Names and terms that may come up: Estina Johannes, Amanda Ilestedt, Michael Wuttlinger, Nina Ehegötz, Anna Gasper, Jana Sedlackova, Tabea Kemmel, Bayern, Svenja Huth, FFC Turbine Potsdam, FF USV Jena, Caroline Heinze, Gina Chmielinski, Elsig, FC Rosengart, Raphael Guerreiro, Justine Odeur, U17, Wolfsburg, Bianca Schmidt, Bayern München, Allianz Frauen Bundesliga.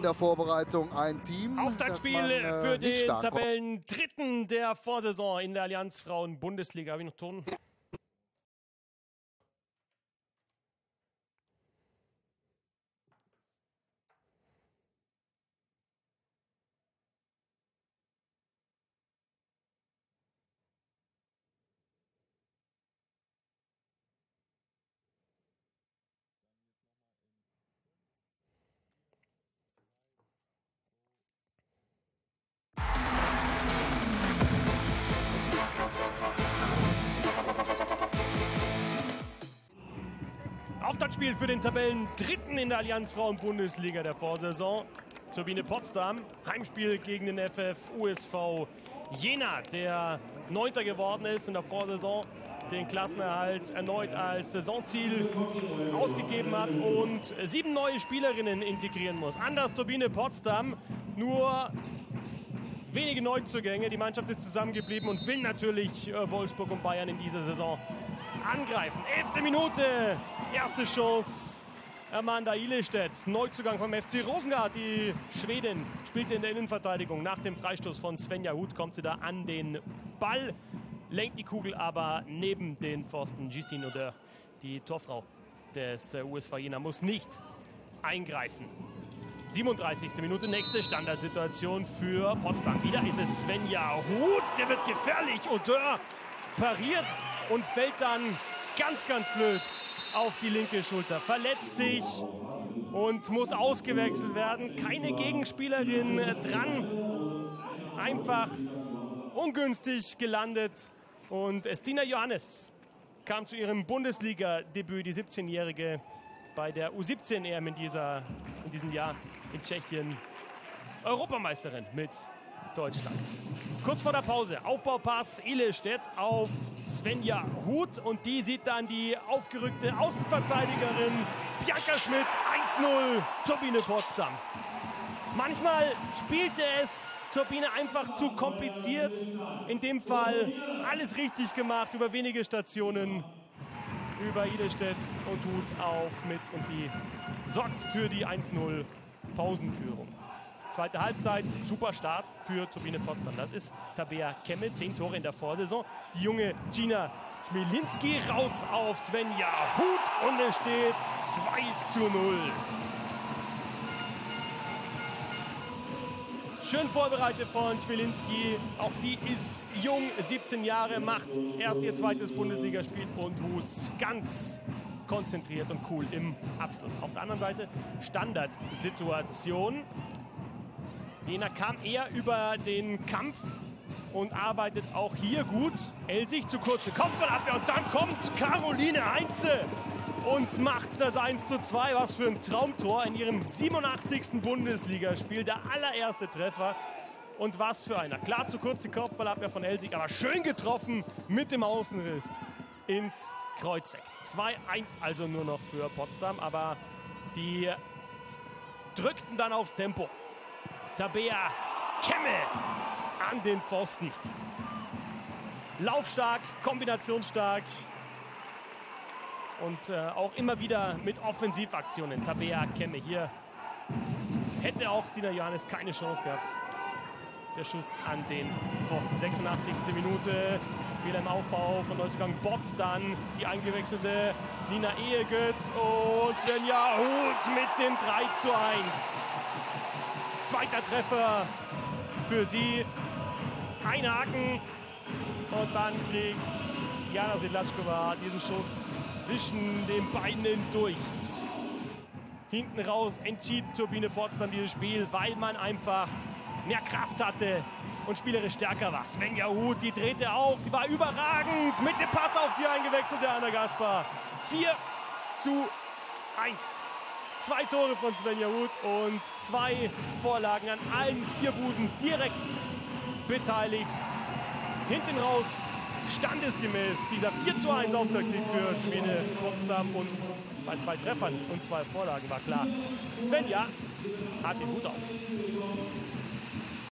in der Vorbereitung ein Team. Auftaktspiel für den Tabellendritten der Vorsaison in der Allianz Frauen Bundesliga. Habe ich noch Ton? Auftaktspiel für den Tabellendritten in der Allianz Frauen Bundesliga der Vorsaison. Turbine Potsdam, Heimspiel gegen den FF USV Jena, der 9. geworden ist in der Vorsaison, den Klassenerhalt erneut als Saisonziel ausgegeben hat und 7 neue Spielerinnen integrieren muss. Anders Turbine Potsdam, nur wenige Neuzugänge. Die Mannschaft ist zusammengeblieben und will natürlich Wolfsburg und Bayern in dieser Saison angreifen. 11. Minute, erste Chance, Amanda Ilestedt, Neuzugang vom FC Rosengart. Die Schwedin spielte in der Innenverteidigung. Nach dem Freistoß von Svenja Huth kommt sie da an den Ball, lenkt die Kugel aber neben den Pfosten. Justine Odeur, die Torfrau des USV Jena, muss nicht eingreifen. 37. Minute, nächste Standardsituation für Potsdam. Wieder ist es Svenja Huth, der wird gefährlich. Odeur pariert und fällt dann ganz, ganz blöd auf die linke Schulter. Verletzt sich und muss ausgewechselt werden. Keine Gegenspielerin dran. Einfach ungünstig gelandet. Und Estina Johannes kam zu ihrem Bundesliga-Debüt, die 17-Jährige, bei der U17 EM in diesem Jahr in Tschechien. Europameisterin mit Deutschlands. Kurz vor der Pause, Aufbaupass Ilestedt auf Svenja Huth und die sieht dann die aufgerückte Außenverteidigerin Bianca Schmidt. 1-0 Turbine Potsdam. Manchmal spielte es Turbine einfach zu kompliziert. In dem Fall alles richtig gemacht, über wenige Stationen, über Ilestedt und Huth auf mit und die sorgt für die 1-0 Pausenführung. Zweite Halbzeit, super Start für Turbine Potsdam. Das ist Tabea Kemmel, 10 Tore in der Vorsaison. Die junge Gina Chmielinski raus auf Svenja Huth und es steht 2-0. Schön vorbereitet von Chmielinski. Auch die ist jung, 17 Jahre, macht erst ihr zweites Bundesligaspiel und Huth ganz konzentriert und cool im Abschluss. Auf der anderen Seite Standardsituation. Jena kam eher über den Kampf und arbeitet auch hier gut. Elsig zu kurze Kopfballabwehr und dann kommt Caroline Heinze und macht das 1-2. Was für ein Traumtor in ihrem 87. Bundesligaspiel. Der allererste Treffer und was für einer. Klar zu kurz die Kopfballabwehr von Elsig, aber schön getroffen mit dem Außenriss ins Kreuzeck. 2-1 also nur noch für Potsdam, aber die drückten dann aufs Tempo. Tabea Kemmel an den Pfosten. Laufstark, kombinationsstark und auch immer wieder mit Offensivaktionen. Tabea Kemmel hier. Hätte auch Stina Johannes keine Chance gehabt. Der Schuss an den Pfosten. 86. Minute. Fehler im Aufbau von Neuzugang Botz. Dann die eingewechselte Nina Ehegötz und Svenja Huth mit dem 3-1. Zweiter Treffer für sie. Ein Haken. Und dann kriegt Jana Sedlackova diesen Schuss zwischen den Beinen durch. Hinten raus entschied Turbine Potsdam dieses Spiel, weil man einfach mehr Kraft hatte und spielerisch stärker war. Svenja Huth, die drehte auf, die war überragend. Mit dem Pass auf die eingewechselte Anna Gasper. 4-1. 2 Tore von Svenja Huth und 2 Vorlagen an allen 4 Buden direkt beteiligt. Hinten raus standesgemäß dieser 4-1 Auftaktsieg für Turbine Potsdam und bei 2 Treffern und 2 Vorlagen war klar. Svenja hat den Hut auf.